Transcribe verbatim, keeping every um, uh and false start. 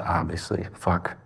obviously. Fuck.